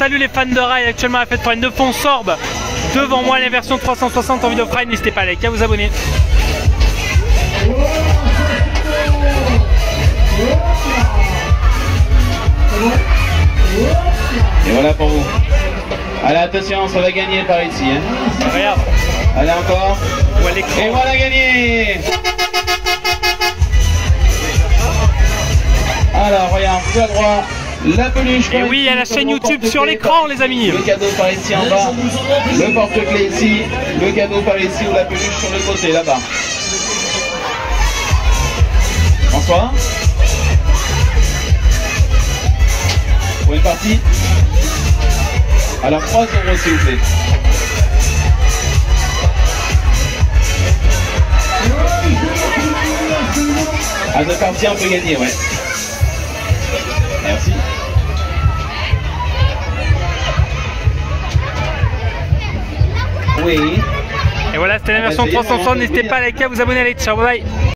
Salut les fans de ride, actuellement à la fête foraine de Fonsorbes. Devant moi la version 360 en vidéo prime, n'hésitez pas à liker, à vous abonner. Et voilà pour vous. Allez, attention, ça va gagner par ici, hein. Regarde. Allez, encore. Et voilà gagné. Alors, regarde, tout à droite. La peluche. Et oui, il y a la chaîne YouTube sur l'écran, les amis. Le cadeau par ici en bas. Le porte-clés ici. Le cadeau par ici ou la peluche sur le côté, là-bas. Bonsoir. Pour une partie. Alors 3 euros s'il vous plaît. À deux parties on peut gagner, ouais. Merci. Oui. Et voilà, c'était la version 360. N'hésitez pas à liker, à vous abonner, allez, ciao, bye.